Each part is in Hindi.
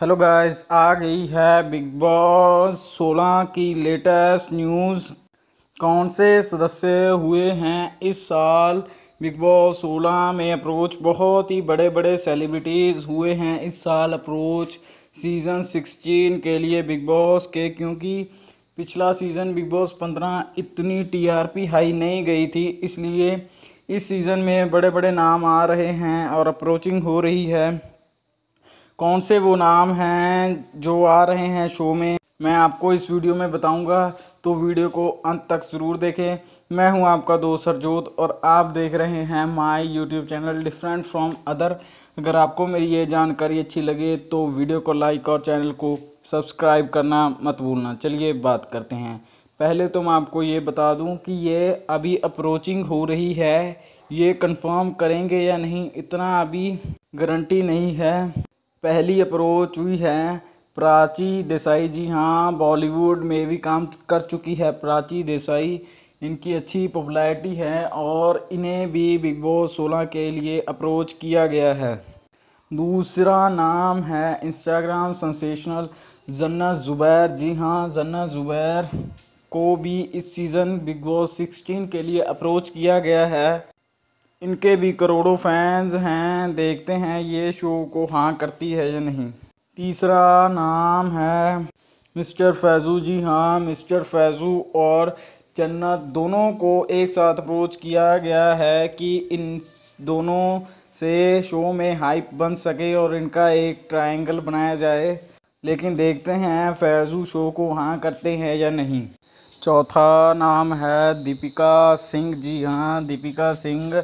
हेलो गाइस, आ गई है बिग बॉस 16 की लेटेस्ट न्यूज़। कौन से सदस्य हुए हैं इस साल बिग बॉस 16 में अप्रोच। बहुत ही बड़े बड़े सेलिब्रिटीज़ हुए हैं इस साल अप्रोच सीज़न 16 के लिए बिग बॉस के, क्योंकि पिछला सीज़न बिग बॉस 15 इतनी टीआरपी हाई नहीं गई थी, इसलिए इस सीज़न में बड़े बड़े नाम आ रहे हैं और अप्रोचिंग हो रही है। कौन से वो नाम हैं जो आ रहे हैं शो में, मैं आपको इस वीडियो में बताऊंगा, तो वीडियो को अंत तक ज़रूर देखें। मैं हूं आपका दोस्त सरजोत और आप देख रहे हैं my YouTube channel different from other. अगर आपको मेरी ये जानकारी अच्छी लगे तो वीडियो को लाइक और चैनल को सब्सक्राइब करना मत भूलना। चलिए बात करते हैं। पहले तो मैं आपको ये बता दूँ कि ये अभी अप्रोचिंग हो रही है, ये कन्फर्म करेंगे या नहीं इतना अभी गारंटी नहीं है। पहली अप्रोच हुई है प्राची देसाई। जी हाँ, बॉलीवुड में भी काम कर चुकी है प्राची देसाई। इनकी अच्छी पॉपुलैरिटी है और इन्हें भी बिग बॉस 16 के लिए अप्रोच किया गया है। दूसरा नाम है इंस्टाग्राम सेंसेशनल जन्ना जुबैर। जी हाँ, जन्ना जुबैर को भी इस सीज़न बिग बॉस 16 के लिए अप्रोच किया गया है। इनके भी करोड़ों फैंस हैं, देखते हैं ये शो को हाँ करती है या नहीं। तीसरा नाम है मिस्टर फैज़ू। जी हाँ, मिस्टर फैज़ू और जन्नत दोनों को एक साथ अप्रोच किया गया है कि इन दोनों से शो में हाइप बन सके और इनका एक ट्रायंगल बनाया जाए, लेकिन देखते हैं फैज़ू शो को हाँ करते हैं या नहीं। चौथा नाम है दीपिका सिंह। जी हाँ, दीपिका सिंह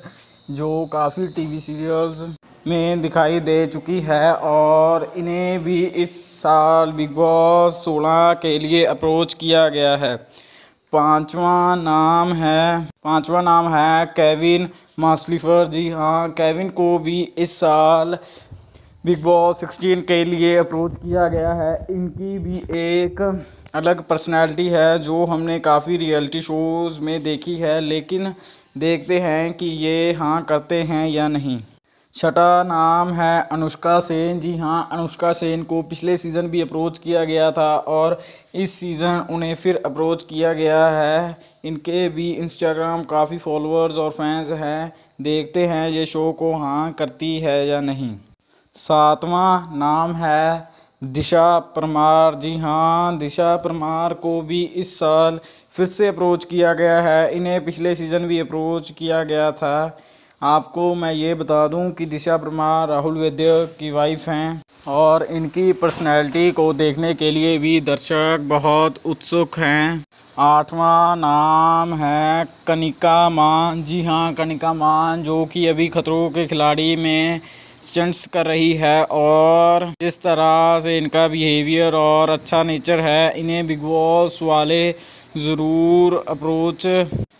जो काफ़ी टीवी सीरियल्स में दिखाई दे चुकी है और इन्हें भी इस साल बिग बॉस 16 के लिए अप्रोच किया गया है। पांचवा नाम है केविन मास्लिफर। जी हाँ, केविन को भी इस साल बिग बॉस 16 के लिए अप्रोच किया गया है। इनकी भी एक अलग पर्सनालिटी है जो हमने काफ़ी रियलिटी शोज़ में देखी है, लेकिन देखते हैं कि ये हाँ करते हैं या नहीं। छठा नाम है अनुष्का सेन। जी हाँ, अनुष्का सेन को पिछले सीज़न भी अप्रोच किया गया था और इस सीज़न उन्हें फिर अप्रोच किया गया है। इनके भी इंस्टाग्राम काफ़ी फॉलोअर्स और फैंस हैं, देखते हैं ये शो को हाँ करती है या नहीं। सातवां नाम है दिशा परमार। जी हाँ, दिशा परमार को भी इस साल फिर से अप्रोच किया गया है। इन्हें पिछले सीज़न भी अप्रोच किया गया था। आपको मैं ये बता दूं कि दिशा परमार राहुल वैद्य की वाइफ हैं और इनकी पर्सनैलिटी को देखने के लिए भी दर्शक बहुत उत्सुक हैं। आठवां नाम है कनिका मान। जी हाँ, कनिका मान जो कि अभी खतरों के खिलाड़ी में स्टंट्स कर रही है और जिस तरह से इनका बिहेवियर और अच्छा नेचर है, इन्हें बिग बॉस वाले ज़रूर अप्रोच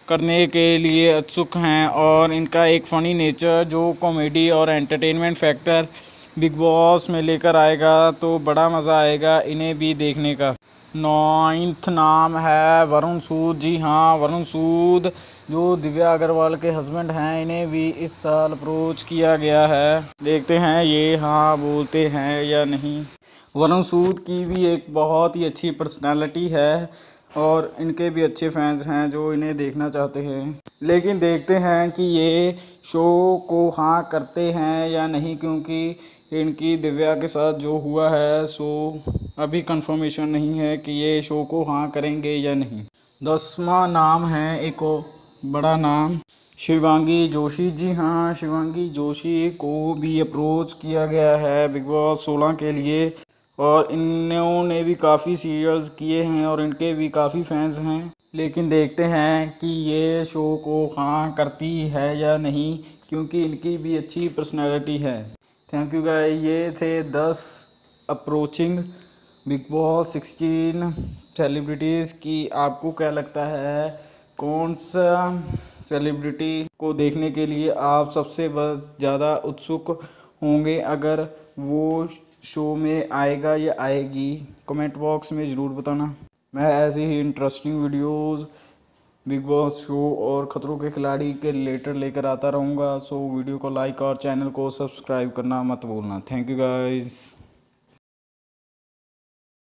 करने के लिए उत्सुक हैं और इनका एक फ़नी नेचर जो कॉमेडी और एंटरटेनमेंट फैक्टर बिग बॉस में लेकर आएगा, तो बड़ा मज़ा आएगा इन्हें भी देखने का। नौइंथ नाम है वरुण सूद। जी हाँ, वरुण सूद जो दिव्या अग्रवाल के हस्बैंड हैं, इन्हें भी इस साल अप्रोच किया गया है, देखते हैं ये हाँ बोलते हैं या नहीं। वरुण सूद की भी एक बहुत ही अच्छी पर्सनालिटी है और इनके भी अच्छे फैंस हैं जो इन्हें देखना चाहते हैं, लेकिन देखते हैं कि ये शो को हाँ करते हैं या नहीं, क्योंकि इनकी दिव्या के साथ जो हुआ है सो अभी कंफर्मेशन नहीं है कि ये शो को हाँ करेंगे या नहीं। 10वां नाम है एक बड़ा नाम शिवांगी जोशी। जी हाँ, शिवांगी जोशी को भी अप्रोच किया गया है बिग बॉस 16 के लिए और इन्होंने भी काफ़ी सीरियल्स किए हैं और इनके भी काफ़ी फैंस हैं, लेकिन देखते हैं कि ये शो को हाँ करती है या नहीं, क्योंकि इनकी भी अच्छी पर्सनैलिटी है। थैंक यू गाइस, ये थे 10 अप्रोचिंग बिग बॉस 16 सेलिब्रिटीज़ की। आपको क्या लगता है कौन सा सेलिब्रिटी को देखने के लिए आप सबसे बस ज़्यादा उत्सुक होंगे, अगर वो शो में आएगा या आएगी? कमेंट बॉक्स में ज़रूर बताना। मैं ऐसी ही interesting videos big boss show और ख़तरों के खिलाड़ी के रिलेटेड लेकर आता रहूँगा, सो वीडियो को लाइक और चैनल को सब्सक्राइब करना मत भूलना। Thank you guys.